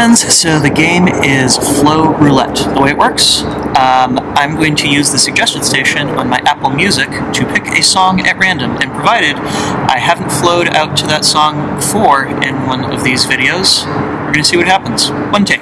friends, so the game is Flow Roulette. The way it works, I'm going to use the suggestion station on my Apple Music to pick a song at random, and provided I haven't flowed out to that song before in one of these videos, we're going to see what happens. One take.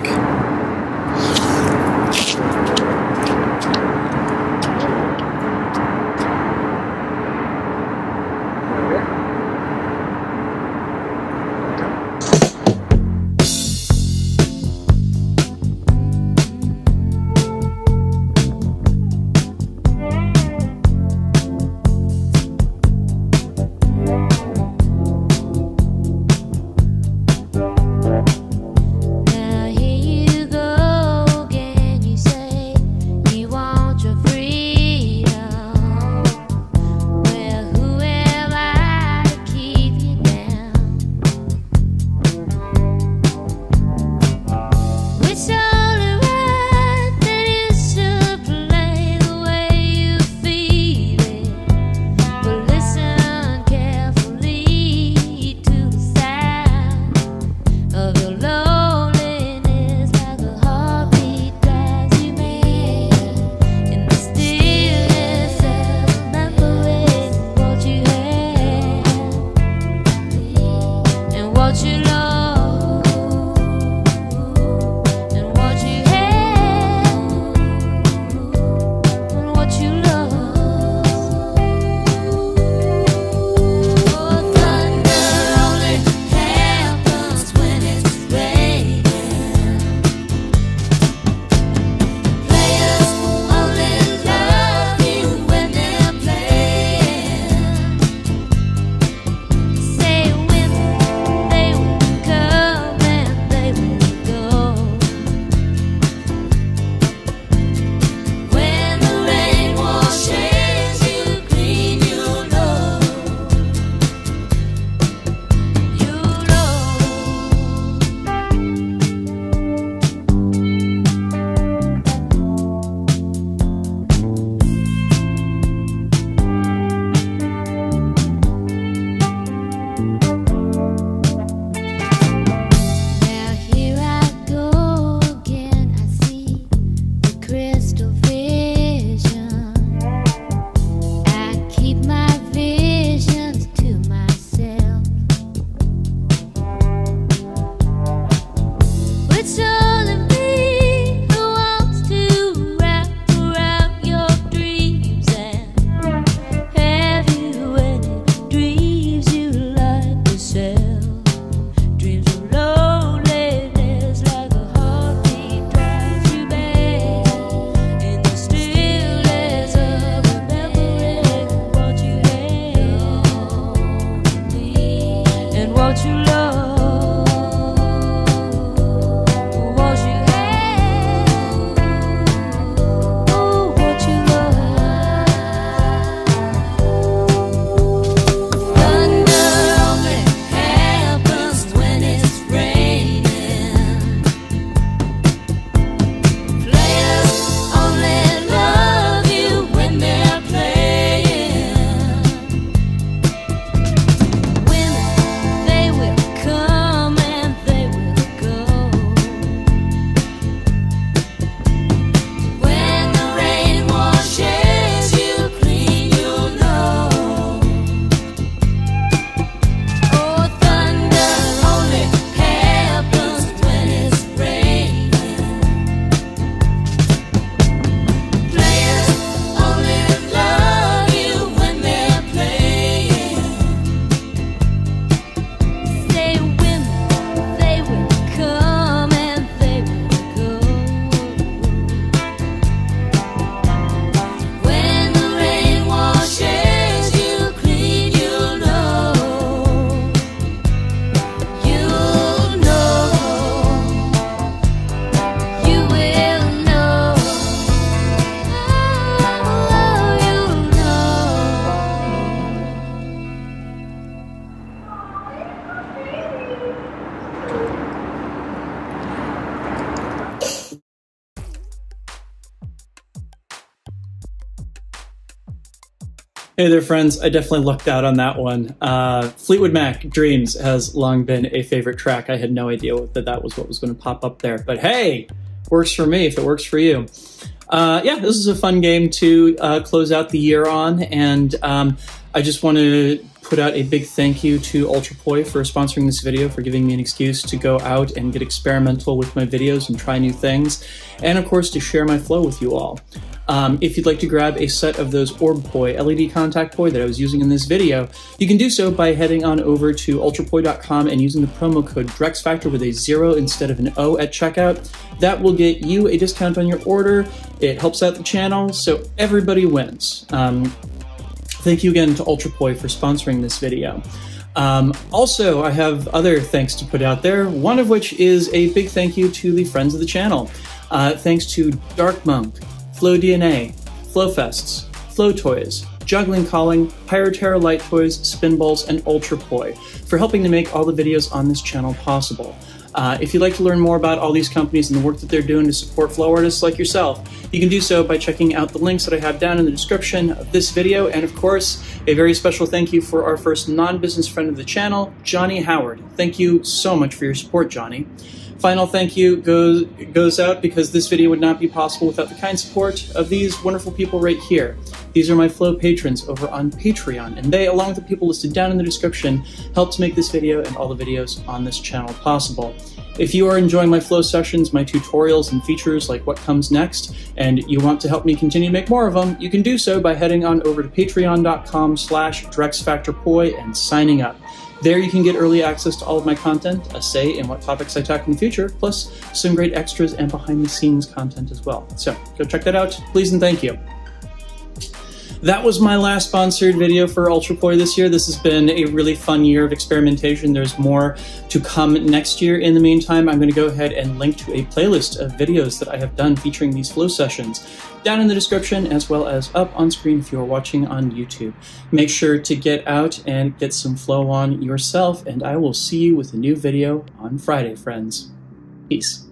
Hey there, friends. I definitely lucked out on that one. Fleetwood Mac, Dreams, has long been a favorite track. I had no idea that that was what was going to pop up there. But hey, works for me if it works for you. Yeah, this is a fun game to close out the year on. And I just want to put out a big thank you to UltraPoi for sponsoring this video, for giving me an excuse to go out and get experimental with my videos and try new things, and of course to share my flow with you all. If you'd like to grab a set of those Orb Poi, LED contact poi that I was using in this video, you can do so by heading on over to ultrapoi.com and using the promo code DrexFactor with a 0 instead of an O at checkout. That will get you a discount on your order. It helps out the channel, so everybody wins. Thank you again to UltraPoi for sponsoring this video. Also, I have other thanks to put out there, one of which is a big thank you to the friends of the channel. Thanks to Dark Monk, Flow DNA, Flow Fests, Flow Toys, Juggling Calling, Pyroterra Lighttoys, Spinballs, and UltraPoi for helping to make all the videos on this channel possible. If you'd like to learn more about all these companies and the work that they're doing to support flow artists like yourself, you can do so by checking out the links that I have down in the description of this video. And of course, a very special thank you for our first non-business friend of the channel, Johnny Howard. Thank you so much for your support, Johnny. Final thank you goes out because this video would not be possible without the kind support of these wonderful people right here. These are my Flow patrons over on Patreon, and they, along with the people listed down in the description, helped make this video and all the videos on this channel possible. If you are enjoying my Flow sessions, my tutorials, and features like what comes next, and you want to help me continue to make more of them, you can do so by heading on over to patreon.com/DrexFactorPoi and signing up. There you can get early access to all of my content, a say in what topics I tackle in the future, plus some great extras and behind-the-scenes content as well. So go check that out, please and thank you. That was my last sponsored video for UltraPoi this year. This has been a really fun year of experimentation. There's more to come next year. In the meantime, I'm going to go ahead and link to a playlist of videos that I have done featuring these flow sessions down in the description, as well as up on screen if you are watching on YouTube. Make sure to get out and get some flow on yourself, and I will see you with a new video on Friday, friends. Peace.